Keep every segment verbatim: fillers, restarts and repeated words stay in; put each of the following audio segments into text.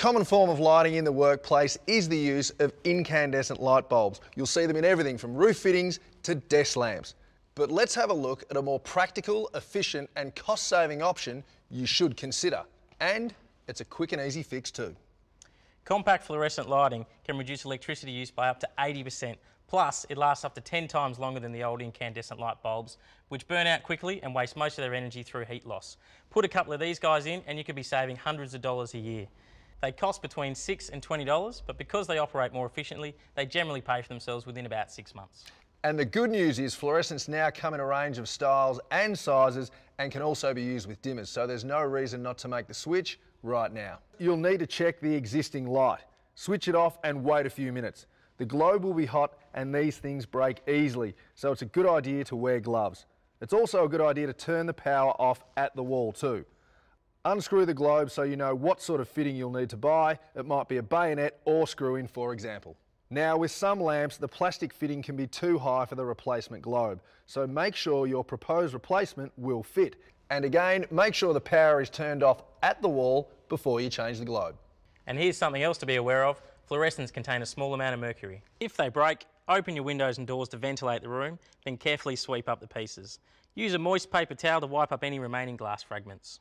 common form of lighting in the workplace is the use of incandescent light bulbs. You'll see them in everything from roof fittings to desk lamps. But let's have a look at a more practical, efficient and cost-saving option you should consider. And it's a quick and easy fix too. Compact fluorescent lighting can reduce electricity use by up to eighty percent. Plus, it lasts up to ten times longer than the old incandescent light bulbs, which burn out quickly and waste most of their energy through heat loss. Put a couple of these guys in and you could be saving hundreds of dollars a year. They cost between six and twenty dollars, but because they operate more efficiently, they generally pay for themselves within about six months. And the good news is fluorescents now come in a range of styles and sizes and can also be used with dimmers, so there's no reason not to make the switch right now. You'll need to check the existing light, switch it off and wait a few minutes. The globe will be hot and these things break easily, so it's a good idea to wear gloves. It's also a good idea to turn the power off at the wall too. Unscrew the globe so you know what sort of fitting you'll need to buy. It might be a bayonet or screw-in, for example. Now, with some lamps, the plastic fitting can be too high for the replacement globe, so make sure your proposed replacement will fit. And again, make sure the power is turned off at the wall before you change the globe. And here's something else to be aware of. Fluorescents contain a small amount of mercury. If they break, open your windows and doors to ventilate the room, then carefully sweep up the pieces. Use a moist paper towel to wipe up any remaining glass fragments.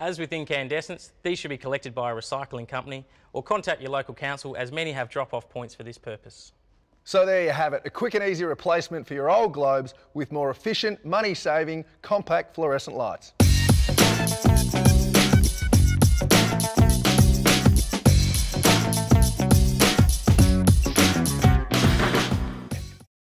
As with incandescents, these should be collected by a recycling company or contact your local council, as many have drop-off points for this purpose. So there you have it, a quick and easy replacement for your old globes with more efficient, money-saving, compact fluorescent lights.